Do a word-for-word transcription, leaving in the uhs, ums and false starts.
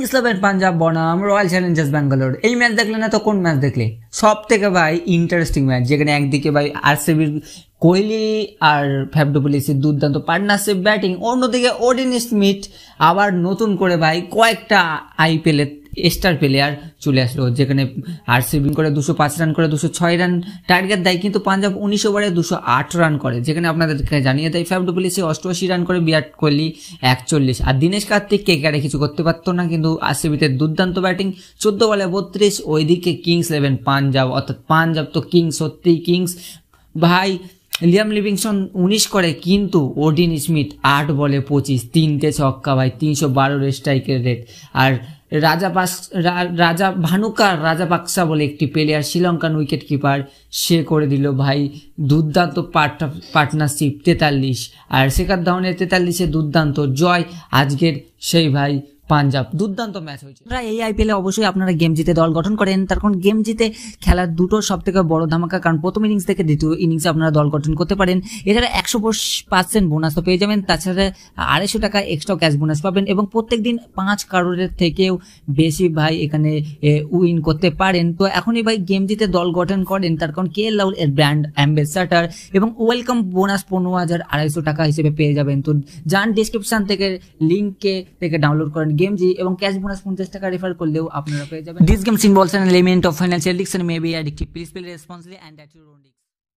Kings eleven Punjab বনাম royal Challengers Bangalore. এই match দেখলে না তো কোন ম্যাচ দেখলে? সব থেকে ভাই ইন্টারেস্টিং ম্যাচ, যেখানে একদিকে ভাই আরসিবির কোহলি আর ফ্যাফ ডু প্লেসির দুর্দান্ত পার্টনারশিপ ব্যাটিং, অন্যদিকে ওডিন স্মিথ আবার নতুন করে ভাই কয়েকটা আইপিএলের স্টার প্লেয়ার চলে আসলো, যেখানে আরসিবি করে দুশো পাঁচ রান করে দুশো ছয় রান টার্গেট দেয়, কিন্তু পাঞ্জাব উনিশ ওভারে দুশো আট রান করে, যেখানে আপনাদেরকে জানিয়ে দেয় ফ্যাফ ডু প্লেসি অষ্টআশি রান করে, বিরাট কোহলি একচল্লিশ, আর দিনেশ কার্তিক কে কারে কিছু করতে পারতো না, কিন্তু আরসিবিতে দুর্দান্ত ব্যাটিং চোদ্দ বলে বত্রিশ। ওইদিকে কিংস ইলেভেন পাঞ্জাব, অর্থাৎ পাঞ্জাব তো কিংস, সত্যিই কিংস ভাই। লিয়াম লিভিংস্টন উনিশ করে, কিন্তু ওডিন স্মিথ আট বলে পঁচিশ, তিনটে ছক্কা ভাই, তিনশো বারোর স্ট্রাইকের রেট। আর রাজা পাস রাজা ভানুকার রাজা পাকসা বলে একটি প্লেয়ার, শ্রীলঙ্কান উইকেট কিপার, সে করে দিল ভাই দুর্দান্ত পার্টনারশিপ তেতাল্লিশ, আর শেখার ধাওয়ানের তেতাল্লিশে দুর্দান্ত জয় আজকের সেই ভাই পাঞ্জাব। দুর্দান্ত ম্যাচ হয়েছে। আপনারা এই আইপিএলে অবশ্যই আপনারা গেম জিতে দল গঠন করেন, তার কারণ গেম জিতে খেলার দুটো সব থেকে বড় ধামাকা, কারণ প্রথম ইনিংস থেকে দ্বিতীয় ইনিংসে আপনারা দল গঠন করতে পারেন। এছাড়া একশো পার্সেন্ট বোনাস তো পেয়ে যাবেন, তাছাড়া আড়াইশো টাকা এক্সট্রা ক্যাশ বোনাস পাবেন, এবং প্রত্যেক দিন পাঁচ কারোরের থেকেও বেশি ভাই এখানে উইন করতে পারেন। তো এখনই ভাই গেম জিতে দল গঠন করেন, তার কারণ কে এল রাহুল এর ব্র্যান্ড অ্যাম্বাসেডর, এবং ওয়েলকাম বোনাস পনেরো হাজার আড়াইশো টাকা হিসেবে পেয়ে যাবেন। তো যান ডিসক্রিপশন থেকে লিঙ্কে থেকে ডাউনলোড করেন গেম জি, এবং ক্যাশ বোনাস পঞ্চাশ টাকা রেফার করলেও আপনারা পেয়ে যাবেন। This games involves an element of financial risk and may be addictive. Please play responsibly and at your own risk.